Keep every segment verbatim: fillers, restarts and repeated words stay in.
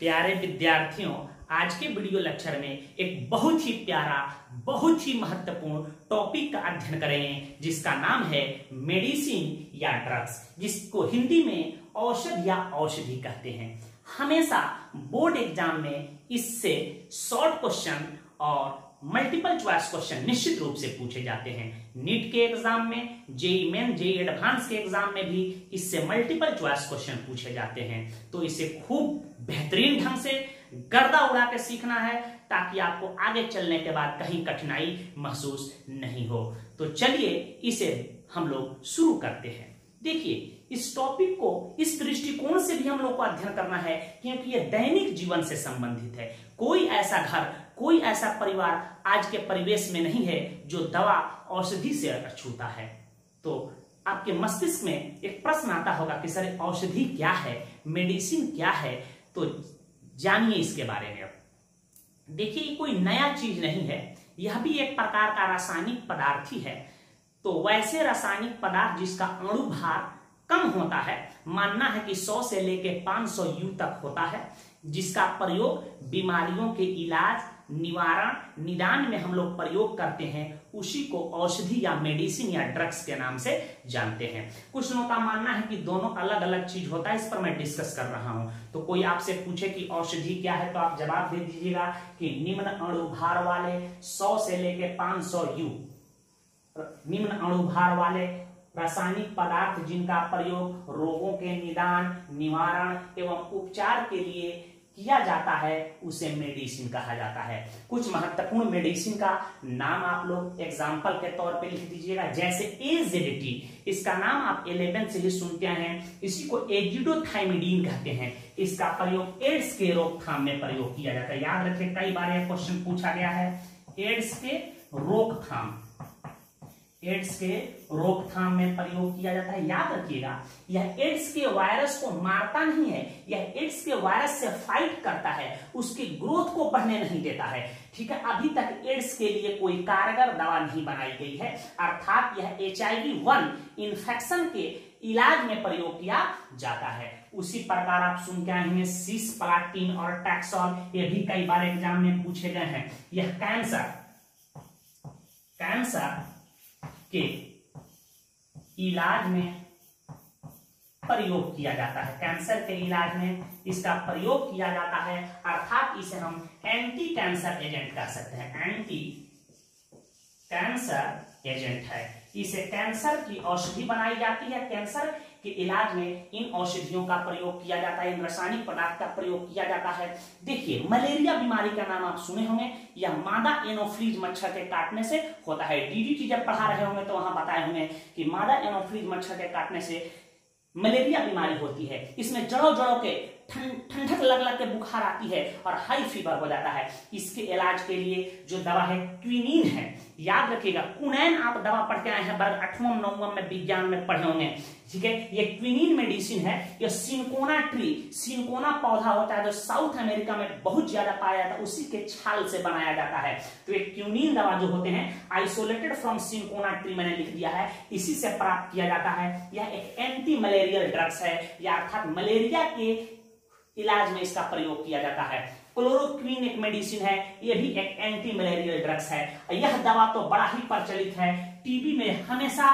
प्यारे विद्यार्थियों, आज के वीडियो लेक्चर में एक बहुत ही प्यारा, बहुत ही महत्वपूर्ण टॉपिक का अध्ययन करें जिसका नाम है मेडिसिन या ड्रग्स, जिसको हिंदी में औषध या औषधि कहते हैं। हमेशा बोर्ड एग्जाम में इससे शॉर्ट क्वेश्चन और मल्टीपल चॉइस क्वेश्चन निश्चित रूप से पूछे जाते हैं। नीट के एग्जाम में, जेई मेन, जेई एडवांस के एग्जाम में भी इससे मल्टीपल चॉइस क्वेश्चन पूछे जाते हैं। तो इसे खूब बेहतरीन ढंग से गर्दा उड़ा के सीखना है ताकि आपको आगे चलने के बाद कहीं कठिनाई महसूस नहीं हो। तो चलिए इसे हम लोग शुरू करते हैं। देखिए, इस टॉपिक को इस दृष्टिकोण से भी हम लोग को अध्ययन करना है क्योंकि यह दैनिक जीवन से संबंधित है। कोई ऐसा घर, कोई ऐसा परिवार आज के परिवेश में नहीं है जो दवा औषधि से अछूता है। तो आपके मस्तिष्क में एक प्रश्न आता होगा कि सर औषधि क्या है, मेडिसिन क्या है। तो जानिए इसके बारे में। देखिए, कोई नया चीज नहीं है, यह भी एक प्रकार का रासायनिक पदार्थ ही है। तो वैसे रासायनिक पदार्थ जिसका अणु भार कम होता है, मानना है कि सौ से लेकर पाँच सौ यू तक होता है, जिसका प्रयोग बीमारियों के इलाज, निवारण, निदान में हम लोग प्रयोग करते हैं, उसी को औषधि या मेडिसिन या ड्रग्स के नाम से जानते हैं। कुछ लोगों का मानना है कि दोनों अलग अलग चीज होता है, इस पर मैं डिस्कस कर रहा हूं। तो कोई आपसे पूछे कि औषधि क्या है तो आप जवाब दे दीजिएगा कि निम्न अणुभार वाले सौ से लेकर पाँच सौ यू, निम्न अणुभार वाले रासायनिक पदार्थ जिनका प्रयोग रोगों के निदान, निवारण एवं उपचार के लिए किया जाता है, उसे मेडिसिन कहा जाता है। कुछ महत्वपूर्ण मेडिसिन का नाम आप लोग एग्जाम्पल के तौर पे लिख दीजिएगा, जैसे एज़िडिटी, इसका नाम आप ग्यारह से ही सुनते हैं, इसी को एजिडोथाइमिडीन कहते हैं। इसका प्रयोग एड्स के रोकथाम में प्रयोग किया जाता है। याद रखें, कई बार यह क्वेश्चन पूछा गया है। एड्स के रोकथाम, एड्स के रोकथाम में प्रयोग किया जाता है। याद रखिएगा, यह एड्स के वायरस को मारता नहीं है, यह एड्स के वायरस से फाइट करता है, उसकी ग्रोथ को बढ़ने नहीं देता है। ठीक है, अभी तक एड्स के लिए कोई कारगर दवा नहीं बनाई गई है, अर्थात यह H I V one infection के इलाज में प्रयोग किया जाता है। उसी प्रकार आप सुन के आएंगे सिस्प्लाटिन और टैक्सॉल, ये भी कई बार एग्जाम में पूछे गए हैं। यह कैंसर कैंसर के इलाज में प्रयोग किया जाता है, कैंसर के इलाज में इसका प्रयोग किया जाता है, अर्थात इसे हम एंटी कैंसर एजेंट कह सकते हैं। एंटी कैंसर एजेंट है, इसे कैंसर की औषधि बनाई जाती है। कैंसर के इलाज में इन औषधियों का प्रयोग किया जाता है, इन रासायनिक पदार्थ का प्रयोग किया जाता है। देखिए, मलेरिया बीमारी का नाम आप सुने होंगे, यह मादा एनोफ्रीज मच्छर के काटने से होता है। डीडीटी जब पढ़ा रहे होंगे तो वहां बताए होंगे कि मादा एनोफ्रीज मच्छर के काटने से मलेरिया बीमारी होती है। इसमें जड़ों जड़ों के ठंडक लग लग के बुखार आती है और हाई फीवर हो जाता है। इसके इलाज के लिए जो दवा है क्विनीन है। याद रखिएगा, क्विनाइन आप दवा पढ़ते आए हैं वर्ग आठवां नौवां में विज्ञान में पढ़े होंगे। ठीक है, ये क्विनीन मेडिसिन है। यह सिंकोना ट्री, सिंकोना पौधा होता है जो साउथ अमेरिका में बहुत ज्यादा पाया जाता है, उसी के छाल से बनाया जाता है। तो ये क्विनीन दवा जो होते हैं आइसोलेटेड फ्रॉम सिंकोना ट्री, मैंने लिख दिया है, इसी से प्राप्त किया जाता है। यह एक एंटी मलेरियल ड्रग्स है, या अर्थात मलेरिया के इलाज में इसका प्रयोग किया जाता है। क्लोरोक्वीन एक मेडिसिन है, यह भी एक एंटी मलेरियल ड्रग्स है। यह दवा तो बड़ा ही प्रचलित है, टीबी में हमेशा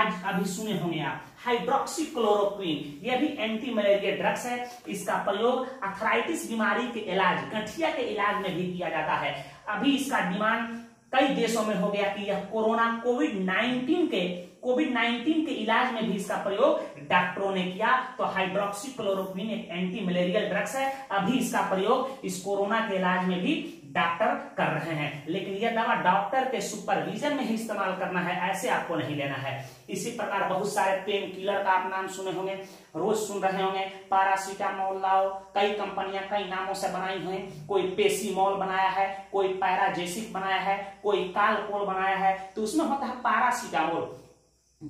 आज अभी सुने होंगे आप। हाइड्रोक्सीक्लोरोक्वीन, यह भी एंटी मलेरियल ड्रग्स है। इसका प्रयोग अर्थराइटिस बीमारी के इलाज, गठिया के इलाज में भी किया जाता है। अभी इसका डिमांड कई देशों में हो गया कि यह कोरोना कोविड नाइन्टीन के कोविड नाइन्टीन के इलाज में भी इसका प्रयोग डॉक्टरों ने किया। तो हाइड्रोक्सीक्लोरोक्विन एक एंटी मलेरियल ड्रग्स है, अभी इसका प्रयोग इस कोरोना के इलाज में भी डॉक्टर कर रहे हैं, लेकिन यह दवा डॉक्टर के सुपरविजन में ही इस्तेमाल करना है, ऐसे आपको नहीं लेना है। इसी प्रकार बहुत सारे पेन किलर का आप नाम सुने होंगे, रोज सुन रहे होंगे। पैरासीटामोल लाओ, कई कंपनियां कई नामों से बनाई हुई, कोई पेसीमोल बनाया है, कोई पैराजेसिक बनाया है, कोई कालकोल बनाया है। तो उसमें होता है पैरासीटामोल,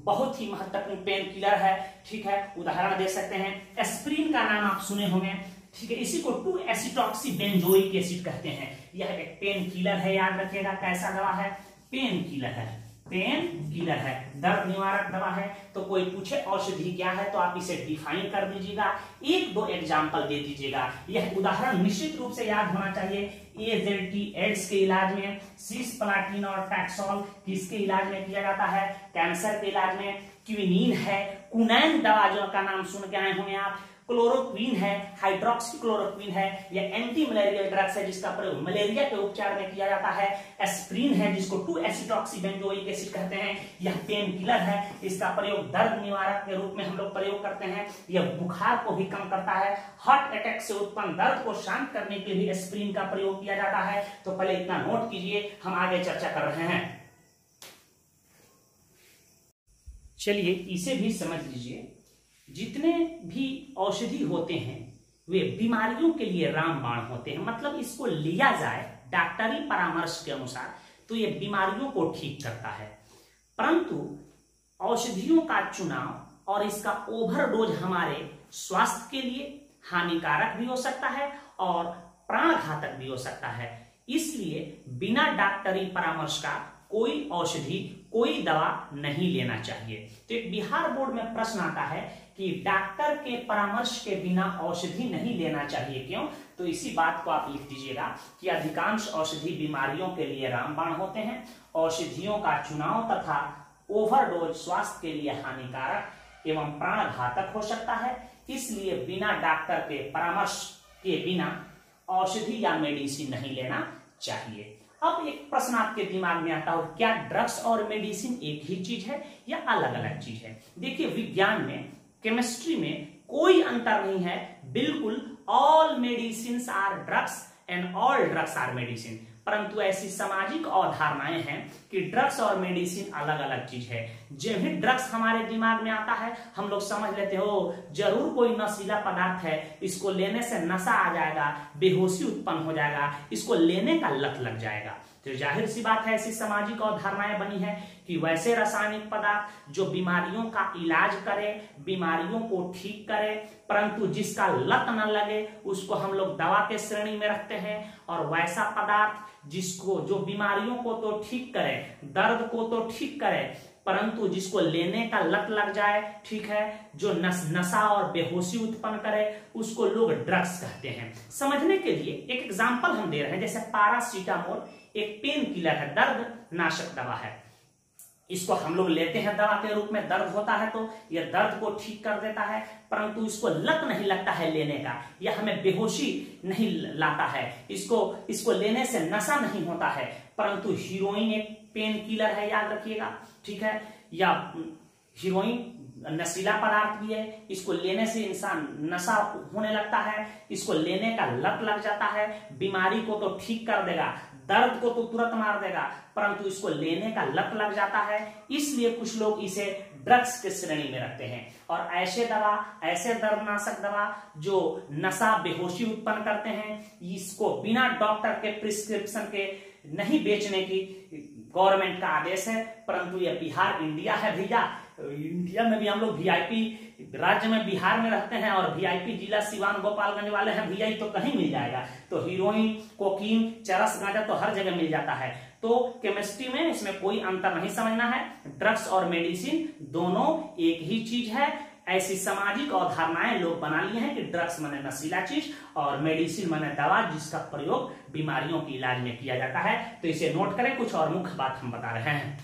बहुत ही महत्वपूर्ण पेन किलर है। ठीक है, उदाहरण दे सकते हैं। एस्प्रिन का नाम आप सुने होंगे। ठीक है, इसी को टू एसिटॉक्सी बेंजोइक एसिड कहते हैं, यह एक पेन किलर है। याद रखिएगा, कैसा दवा है, पेन किलर है। पेन किलर है, दर्द निवारक दवा है। तो कोई पूछे औषधि क्या है तो आप इसे डिफाइन कर दीजिएगा, एक दो एग्जाम्पल दे दीजिएगा। यह उदाहरण निश्चित रूप से याद होना चाहिए। एजेटी एड्स के इलाज में सिस्प्लाटिन और टैक्सोल किसके इलाज में किया जाता है? कैंसर के इलाज में। क्विनिन है, कुनैन दवा जो का नाम सुन के आए होंगे आप। क्लोरोक्वीन है, हाइड्रोक्सीक्लोरोक्वीन है, यह एंटी मलेरियल ड्रग्स है जिसका प्रयोग मलेरिया के उपचार में किया जाता है। एस्प्रिन है जिसको टू एसिडॉक्सीबेंजोइक एसिड कहते हैं, यह पेन किलर है, इसका प्रयोग दर्द निवारक के रूप में हम लोग प्रयोग करते हैं। यह बुखार को भी कम करता है, हार्ट अटैक से उत्पन्न दर्द को शांत करने के लिए एस्प्रिन का प्रयोग किया जाता है। तो पहले इतना नोट कीजिए, हम आगे चर्चा कर रहे हैं। चलिए इसे भी समझ लीजिए। जितने भी औषधि होते हैं वे बीमारियों के लिए रामबाण होते हैं, मतलब इसको लिया जाए डॉक्टरी परामर्श के अनुसार तो ये बीमारियों को ठीक करता है। परंतु औषधियों का चुनाव और इसका ओवरडोज हमारे स्वास्थ्य के लिए हानिकारक भी हो सकता है और प्राणघातक भी हो सकता है। इसलिए बिना डॉक्टरी परामर्श का कोई औषधि, कोई दवा नहीं लेना चाहिए। तो एक बिहार बोर्ड में प्रश्न आता है कि डॉक्टर के परामर्श के बिना औषधि नहीं लेना चाहिए, क्यों? तो इसी बात को आप लिख दीजिएगा कि अधिकांश औषधि बीमारियों के लिए रामबाण होते हैं। औषधियों का चुनाव तथा ओवरडोज स्वास्थ्य के लिए हानिकारक एवं प्राणघातक हो सकता है। इसलिए बिना डॉक्टर के परामर्श के बिना औषधि या मेडिसिन नहीं लेना चाहिए। अब एक प्रश्न आपके दिमाग में आता हो, क्या ड्रग्स और मेडिसिन एक ही चीज है या अलग अलग चीज है? देखिए विज्ञान में, केमिस्ट्री में कोई अंतर नहीं है, बिल्कुल all medicines are drugs and all drugs are medicine. परंतु ऐसी सामाजिक अवधारणाएं हैं कि ड्रग्स और मेडिसिन अलग अलग चीज है। जब भी ड्रग्स हमारे दिमाग में आता है हम लोग समझ लेते हो जरूर कोई नशीला पदार्थ है, इसको लेने से नशा आ जाएगा, बेहोशी उत्पन्न हो जाएगा, इसको लेने का लत लग जाएगा। तो जाहिर सी बात है ऐसी सामाजिक अवधारणाएं बनी है कि वैसे रासायनिक पदार्थ जो बीमारियों का इलाज करे, बीमारियों को ठीक करे, परंतु जिसका लत न लगे उसको हम लोग दवा के श्रेणी में रखते हैं, और वैसा पदार्थ जिसको जो बीमारियों को तो ठीक करे, दर्द को तो ठीक करे, परंतु जिसको लेने का लत लग जाए, ठीक है, जो नस, नशा और बेहोशी उत्पन्न करे उसको लोग ड्रग्स कहते हैं। समझने के लिए एक एग्जाम्पल हम दे रहे हैं, जैसे पैरासीटामोल एक पेन किलर है, दर्द नाशक दवा है, इसको हम लोग लेते हैं दवा के रूप में, दर्द होता है तो यह दर्द को ठीक कर देता है, परंतु इसको लत नहीं लगता है लेने का, यह हमें बेहोशी नहीं लाता है, इसको इसको लेने से नशा नहीं होता है। परंतु हीरोइन एक पेन किलर है, याद रखिएगा, ठीक है, या हीरोइन नशीला पदार्थ भी है, इसको लेने से इंसान नशा होने लगता है, इसको लेने का लत लग जाता है, बीमारी को तो ठीक कर देगा, दर्द को तो तुरंत मार देगा, परंतु इसको लेने का लत लग जाता है। इसलिए कुछ लोग इसे ड्रग्स के श्रेणी में रखते हैं। और ऐसे दवा, ऐसे दर्दनाशक दवा जो नशा बेहोशी उत्पन्न करते हैं, इसको बिना डॉक्टर के प्रिस्क्रिप्शन के नहीं बेचने की गवर्नमेंट का आदेश है। परंतु यह बिहार, इंडिया है भैया, इंडिया में भी हम लोग वीआईपी राज्य में बिहार में रहते हैं और वीआईपी जिला सिवान गोपालगंज वाले हैं भैया, तो कहीं मिल जाएगा। तो हीरोइन, कोकीन, चरस, गांजा तो हर जगह मिल जाता है। तो केमिस्ट्री में इसमें कोई अंतर नहीं समझना है, ड्रग्स और मेडिसिन दोनों एक ही चीज है। ऐसी सामाजिक अवधारणाएं लोग बना लिए हैं कि ड्रग्स माने नशीला चीज और मेडिसिन माने दवा जिसका प्रयोग बीमारियों के इलाज में किया जाता है। तो इसे नोट करें, कुछ और मुख्य बात हम बता रहे हैं।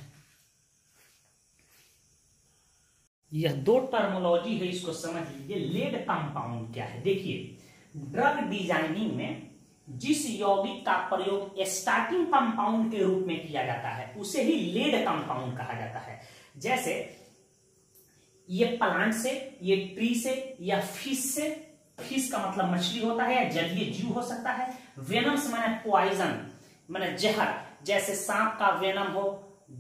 यह दो टर्मोलॉजी है, इसको समझ लीजिए। लेड कंपाउंड क्या है? देखिए ड्रग डिजाइनिंग में जिस यौगिक का प्रयोग स्टार्टिंग कंपाउंड के रूप में किया जाता है उसे ही लेड कंपाउंड कहा जाता है। जैसे ये प्लांट से, ये ट्री से, या फिश से, फिश का मतलब मछली होता है या जलीय जीव हो सकता है। वेनम्स माने पॉइजन माने जहर, जैसे सांप का वेनम हो,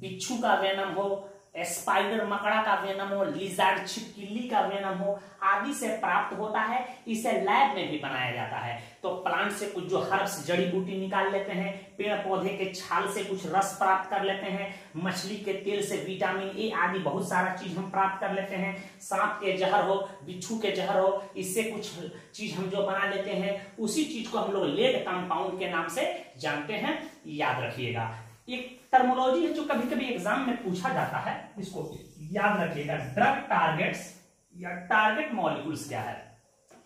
बिच्छू का वेनम हो, स्पाइडर मकड़ा का वेनम हो, लिजार्ड छिपकली का वेनम हो, आदि से प्राप्त होता है। इसे लैब में भी बनाया जाता है। तो प्लांट से कुछ जो हर्ब्स, जड़ी बूटी निकाल लेते हैं, पेड़ पौधे के छाल से कुछ रस प्राप्त कर लेते हैं, मछली के तेल से विटामिन ए आदि बहुत सारा चीज हम प्राप्त कर लेते हैं, सांप के जहर हो, बिच्छू के जहर हो, इससे कुछ चीज हम जो बना लेते हैं, उसी चीज को हम लोग लेड कंपाउंड के नाम से जानते हैं, याद रखिएगा। एक टर्मोलॉजी है जो कभी कभी एग्जाम में पूछा जाता है, इसको याद रखिएगा। ड्रग टारगेट्स या टारगेट मॉलिक्यूल्स क्या है,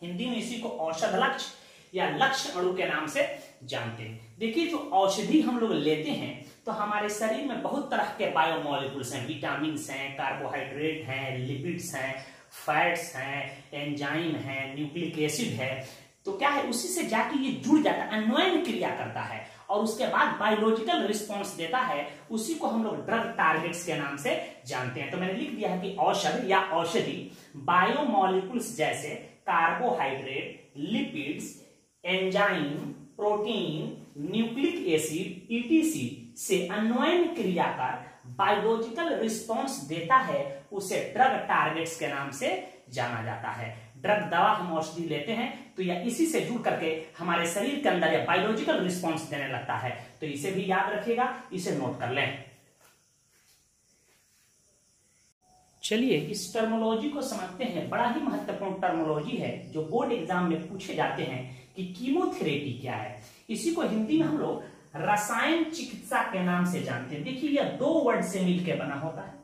हिंदी में इसी को औषध लक्ष्य या लक्ष्य अणु के नाम से जानते हैं। देखिए जो औषधि हम लोग लेते हैं तो हमारे शरीर में बहुत तरह के बायोमॉलिक्यूल्स हैं, विटामिन हैं, कार्बोहाइड्रेट हैं, लिपिड्स हैं, फैट्स हैं, एंजाइम हैं, न्यूक्लिक एसिड है। तो क्या है उसी से जाके ये जुड़ जाता है, अन्वयन क्रिया करता है और उसके बाद बायोलॉजिकल रिस्पॉन्स देता है, उसी को हम लोग ड्रग टारगेट्स के नाम से जानते हैं। तो मैंने लिख दिया है कि औषध या औषधि बायोमॉलिक्यूल्स जैसे carbohydrate, lipids, enzyme, protein, nucleic acid E T C से अन्वयन क्रिया कर बायोलॉजिकल रिस्पॉन्स देता है, उसे ड्रग टारगेट्स के नाम से जाना जाता है। ड्रग दवा हम औषधि लेते हैं तो यह इसी से जुड़ करके हमारे शरीर के अंदर यह बायोलॉजिकल रिस्पॉन्स देने लगता है। तो इसे भी याद रखिएगा, इसे नोट कर लें। चलिए इस टर्मोलॉजी को समझते हैं, बड़ा ही महत्वपूर्ण टर्मोलॉजी है जो बोर्ड एग्जाम में पूछे जाते हैं कि कीमोथेरेपी क्या है। इसी को हिंदी में हम लोग रसायन चिकित्सा के नाम से जानते हैं। देखिए यह दो वर्ड से मिलकर बना होता है।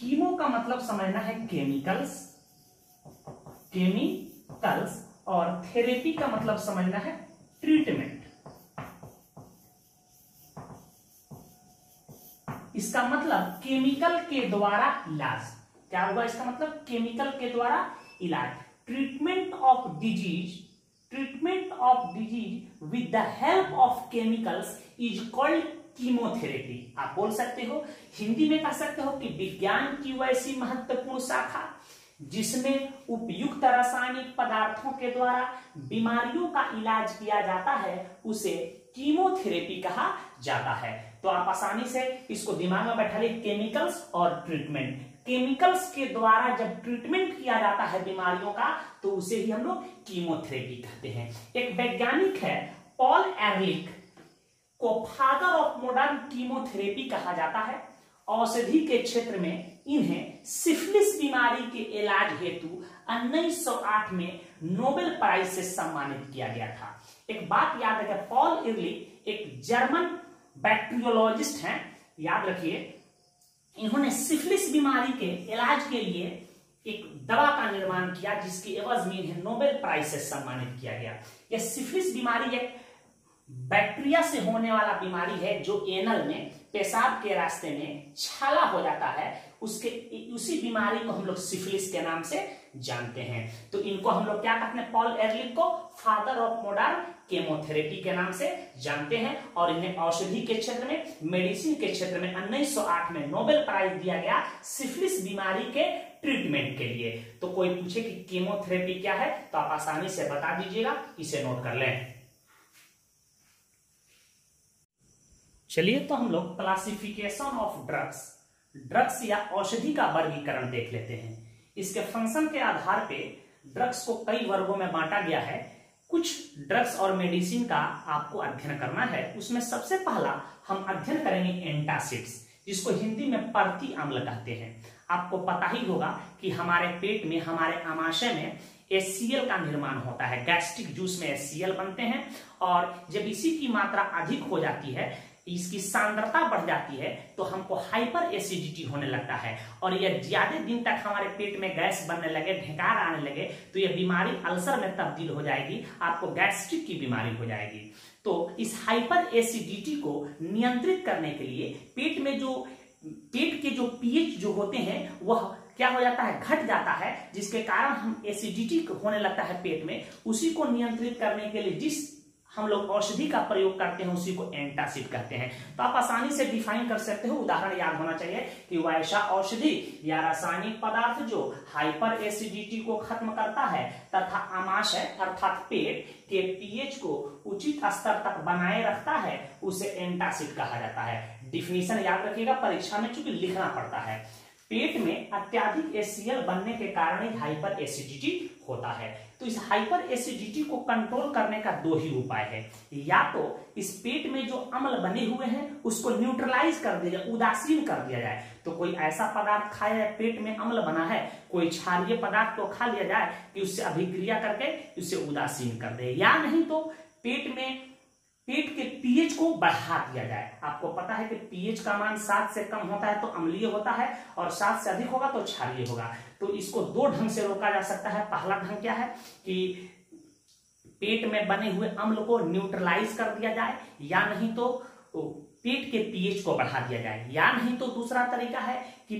कीमो का मतलब समझना है केमिकल्स, केमिकल्स, और थेरेपी का मतलब समझना है ट्रीटमेंट। इसका मतलब केमिकल के द्वारा इलाज, क्या होगा इसका मतलब केमिकल के द्वारा इलाज। Treatment of disease, treatment of disease with the help of chemicals is called chemotherapy. आप बोल सकते हो, हिंदी में कह सकते हो कि विज्ञान की वैसी महत्वपूर्ण शाखा जिसमें उपयुक्त रासायनिक पदार्थों के द्वारा बीमारियों का इलाज किया जाता है, उसे कीमोथेरेपी कहा जाता है। तो आप आसानी से इसको दिमाग में बैठा लें, केमिकल्स और ट्रीटमेंट। केमिकल्स के द्वारा जब ट्रीटमेंट किया जाता है बीमारियों का तो उसे ही हम लोग कीमोथेरेपी कहते हैं। एक वैज्ञानिक है पॉल एर्लिक, को फादर ऑफ मॉडर्न कीमोथेरेपी कहा जाता है। औषधि के क्षेत्र में इन्हें सिफिलिस बीमारी के इलाज हेतु उन्नीस सौ आठ में नोबेल प्राइज से सम्मानित किया गया था। एक बात याद रखें, पॉल एर्लिक एक जर्मन बैक्टीरियोलॉजिस्ट हैं, याद रखिए। इन्होंने सिफिलिस बीमारी के इलाज के लिए एक दवा का निर्माण किया जिसकी एवज में इन्हें नोबेल प्राइज से सम्मानित किया गया। यह सिफिलिस बीमारी एक बैक्टीरिया से होने वाला बीमारी है जो एनल में, पेशाब के रास्ते में छाला हो जाता है, उसके उसी बीमारी को हम लोग सिफिलिस के नाम से जानते हैं। तो इनको हम लोग क्या कहते हैं, पॉल एर्लिक को फादर ऑफ मॉडर्न केमोथेरेपी के नाम से जानते हैं और इन्हें औषधि के क्षेत्र में, मेडिसिन के क्षेत्र में उन्नीस सौ आठ में नोबेल प्राइज दिया गया सिफिलिस बीमारी के ट्रीटमेंट के लिए। तो कोई पूछे कि कीमोथेरेपी क्या है तो आप आसानी से बता दीजिएगा, इसे नोट कर लें। चलिए तो हम लोग क्लासिफिकेशन ऑफ ड्रग्स, ड्रग्स या औषधि का वर्गीकरण देख लेते हैं। इसके फंक्शन के आधार पे ड्रग्स को कई वर्गों में बांटा गया है। कुछ ड्रग्स और मेडिसिन का आपको अध्ययन करना है। उसमें सबसे पहला हम अध्ययन करेंगे एंटासिड्स, जिसको हिंदी में परती अम्ल कहते हैं। आपको पता ही होगा कि हमारे पेट में, हमारे आमाशय में एच सी एल का निर्माण होता है, गैस्ट्रिक जूस में एच सी एल बनते हैं और जब इसी की मात्रा अधिक हो जाती है, इसकी सांद्रता बढ़ जाती है तो हमको हाइपर एसिडिटी होने लगता है और यह ज्यादा दिन तक हमारे पेट में गैस बनने लगे, ढेकार आने लगे तो यह बीमारी अल्सर में तब्दील हो जाएगी, आपको गैस्ट्रिक की बीमारी हो जाएगी। तो इस हाइपर एसिडिटी को नियंत्रित करने के लिए पेट में जो, पेट के जो पीएच जो होते हैं वह क्या हो जाता है, घट जाता है, जिसके कारण हम एसिडिटी होने लगता है पेट में। उसी को नियंत्रित करने के लिए जिस हम लोग औषधि का प्रयोग करते हैं उसी को एंटासिड कहते हैं। तो आप आसानी से डिफाइन कर सकते हो, उदाहरण याद होना चाहिए कि वैसा औषधि या रासायनिक पदार्थ जो हाइपर एसिडिटी को खत्म करता है तथा आमाशय अर्थात पेट के पीएच को उचित स्तर तक बनाए रखता है, उसे एंटासिड कहा जाता है। डिफिनेशन याद रखिएगा, परीक्षा में चूंकि लिखना पड़ता है। पेट में अत्यधिक एच सी एल बनने के कारण ही हाइपर एसिडिटी होता है। तो इस हाइपर एसिडिटी को कंट्रोल करने का दो ही उपाय है, या तो इस पेट में जो अम्ल बने हुए हैं उसको न्यूट्रलाइज कर दिया जाए, उदासीन कर दिया जाए। तो कोई ऐसा पदार्थ खाया जाए, पेट में अम्ल बना है कोई क्षारीय पदार्थ को खा लिया जाए कि उससे अभिक्रिया करके उसे उदासीन कर दे, या नहीं तो पेट में पेट के पीएच को बढ़ा दिया जाए। आपको पता है कि पीएच का मान सात से कम होता है तो अम्लीय होता है और सात से अधिक होगा तो क्षारीय होगा। तो इसको दो ढंग से रोका जा सकता है। पहला ढंग क्या है कि पेट में बने हुए अम्ल को न्यूट्रलाइज कर दिया जाए या नहीं तो पेट के पीएच को बढ़ा दिया जाए, या नहीं तो दूसरा तरीका है कि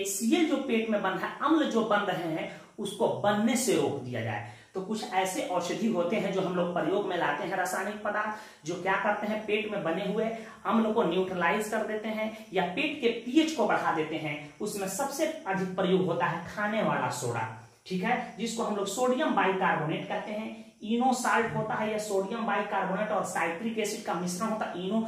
एच सी एल जो पेट में बन रहा है, अम्ल जो बन रहे हैं उसको बनने से रोक दिया जाए। तो कुछ ऐसे औषधि होते हैं जो हम लोग प्रयोग में लाते हैं, रासायनिक पदार्थ जो क्या करते हैं पेट में बने हुए अम्ल को न्यूट्रलाइज कर देते हैं या पेट के पीएच को बढ़ा देते हैं। उसमें सबसे अधिक प्रयोग होता है खाने वाला सोडा, ठीक है, जिसको हम लोग सोडियम बाइकार्बोनेट कहते हैं। इनो साल्ट होता है या सोडियम बाइकार्बोनेट और साइट्रिक एसिड का मिश्रण होता है। इनो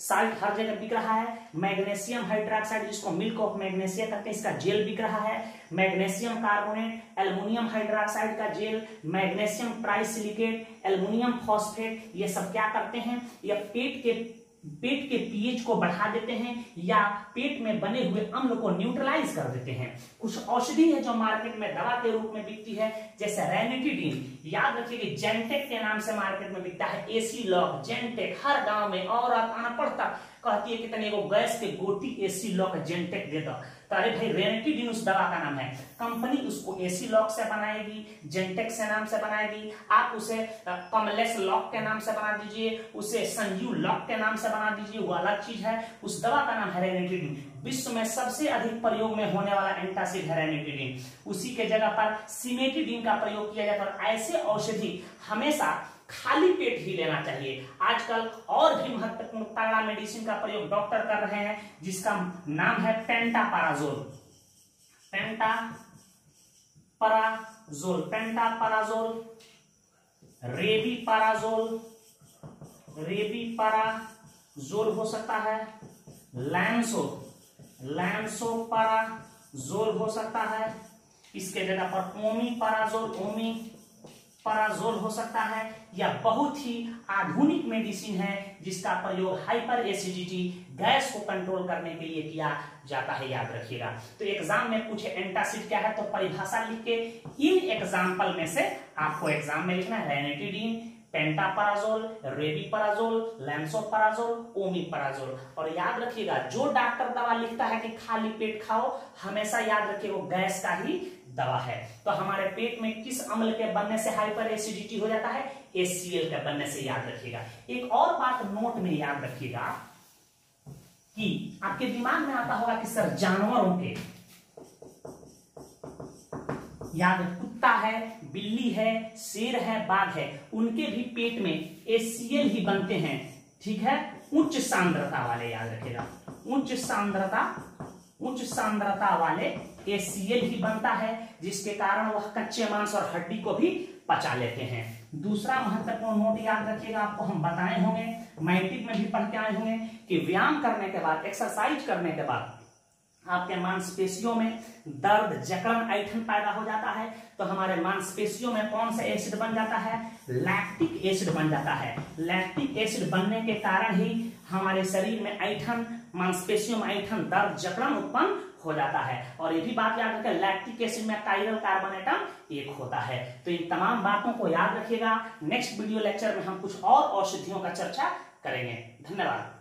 साल्ट हर जगह बिक रहा है। मैग्नीशियम हाइड्रोक्साइड जिसको मिल्क ऑफ मैग्नीशिया कहते हैं, इसका जेल बिक रहा है। मैग्नीशियम कार्बोनेट, एल्युमिनियम हाइड्रोक्साइड का gel, magnesium trisilicate, aluminium phosphate, ये सब क्या करते हैं या पेट के पेट के पीएच को बढ़ा देते हैं या पेट में बने हुए अम्ल को न्यूट्रलाइज कर देते हैं। कुछ औषधि है जो मार्केट में दवा के रूप में बिकती है, जैसे रेनिटिडीन। याद रखिए कि जेंटेक के नाम से मार्केट में बिकता है। एसी लॉक, जेंटेक हर गांव में, और आना पड़ता कहती है कितने को गैस के गोटी एसी लॉक जेंटेक दे दो। अरे भाई, रेनिटिडीन उस दवा का नाम है। कंपनी उसको एसी लॉक से बनाएगी, जेंटेक से नाम से बनाएगी। आप उसे कमलेस लॉक के नाम से बना दीजिए, उसे संजीव लॉक के नाम से बना दीजिए, वो अलग चीज है। उस दवा का नाम है रेनिटिडीन। विश्व में सबसे अधिक प्रयोग में होने वाला एंटासिड है रेनिटिडीन। उसी के जगह पर सिमेटिडीन का प्रयोग किया जाता है। ऐसे औषधि हमेशा खाली पेट ही लेना चाहिए। आजकल और भी महत्वपूर्ण पैरा मेडिसिन का प्रयोग डॉक्टर कर रहे हैं जिसका नाम है पेंटापराजोल। पेंटापराजोल, पेंटापराजोल, रेबीपराजोल, रेबीपराजोल हो सकता है, लैंसो लैंसोपराजोल हो सकता है, इसके जगह पर ओमीपराजोल ओमी पराजोल हो सकता है। यह बहुत ही आधुनिक मेडिसिन है जिसका प्रयोग हाइपर एसिडिटी, गैस को कंट्रोल करने के लिए किया जाता है। याद रखिएगा। तो एग्जाम में पूछे एंटासिड क्या है तो परिभाषा लिख के इन एग्जाम्पल में से आपको एग्जाम में लिखना है रेनिटिडीन, पेंटापराजोल, रेबीपराजोल, लैंसोपराजोल, ओमीपराजोल। और याद रखिएगा जो डॉक्टर दवा लिखता है कि खाली पेट खाओ, हमेशा याद रखिए वो गैस का ही दवा है। तो हमारे पेट में किस अम्ल के बनने से हाइपर एसिडिटी हो जाता है? एच सी एल के बनने से। याद रखिएगा। एक और बात नोट में याद रखिएगा कि आपके दिमाग में आता होगा कि सर जानवरों के, याद कुत्ता है, बिल्ली है, शेर है, बाघ है, उनके भी पेट में एच सी एल ही बनते हैं, ठीक है, उच्च सांद्रता वाले। याद रखिएगा उच्च सांद्रता उच्च सांद्रता वाले एच सी एल ही बनता है जिसके कारण वह कच्चे मांस और हड्डी को भी पचा लेते हैं। दूसरा महत्वपूर्ण नोट याद रखिएगा, आपको हम बताए होंगे, मैट्रिक में भी पढ़ के आए होंगे कि व्यायाम करने के बाद, एक्सरसाइज करने के बाद आपके मांसपेशियों में दर्द, जकड़न, ऐंठन पैदा हो जाता है। तो हमारे मांसपेशियों में कौन सा एसिड बन जाता है? लैक्टिक एसिड बन जाता है। लैक्टिक एसिड बनने के कारण ही हमारे शरीर में ऐंठन, मांसपेशियों में ऐंठन, दर्द, जकड़न उत्पन्न हो जाता है। और ये भी बात याद रखें, लैक्टिक एसिड में काइरल कार्बन एटम एक होता है। तो इन तमाम बातों को याद रखिएगा। नेक्स्ट वीडियो लेक्चर में हम कुछ और औषधियों का चर्चा करेंगे। धन्यवाद।